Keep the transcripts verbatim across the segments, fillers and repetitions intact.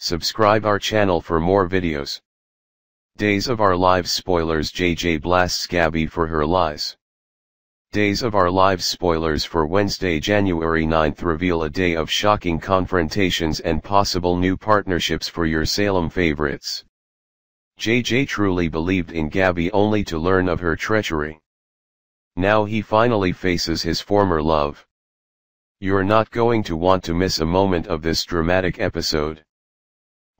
Subscribe our channel for more videos. Days of Our Lives spoilers: J J blasts Gabi for her lies. Days of Our Lives spoilers for Wednesday, January ninth reveal a day of shocking confrontations and possible new partnerships for your Salem favorites. J J truly believed in Gabi only to learn of her treachery. Now he finally faces his former love. You're not going to want to miss a moment of this dramatic episode.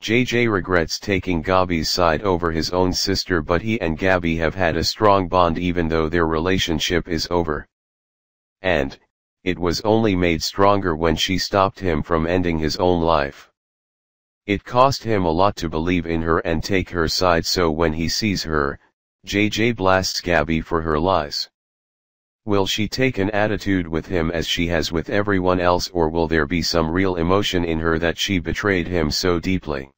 J J regrets taking Gabi's side over his own sister, but he and Gabi have had a strong bond even though their relationship is over. And it was only made stronger when she stopped him from ending his own life. It cost him a lot to believe in her and take her side, so when he sees her, J J blasts Gabi for her lies. Will she take an attitude with him as she has with everyone else, or will there be some real emotion in her that she betrayed him so deeply?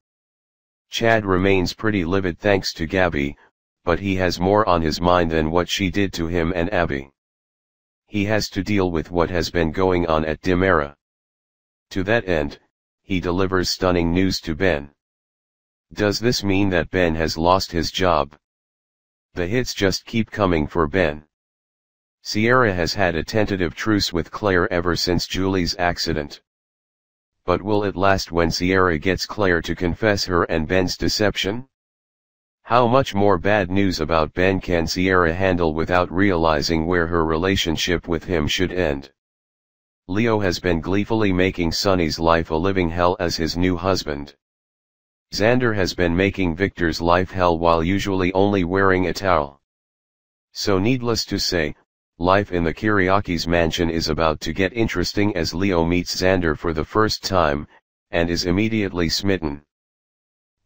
Chad remains pretty livid thanks to Gabi, but he has more on his mind than what she did to him and Abby. He has to deal with what has been going on at Dimera. To that end, he delivers stunning news to Ben. Does this mean that Ben has lost his job? The hits just keep coming for Ben. Sierra has had a tentative truce with Claire ever since Julie's accident. But will it last when Sierra gets Claire to confess her and Ben's deception? How much more bad news about Ben can Sierra handle without realizing where her relationship with him should end? Leo has been gleefully making Sonny's life a living hell as his new husband. Xander has been making Victor's life hell while usually only wearing a towel. So needless to say, life in the Kiriakis mansion is about to get interesting as Leo meets Xander for the first time, and is immediately smitten.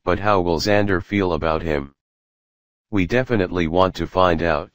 But how will Xander feel about him? We definitely want to find out.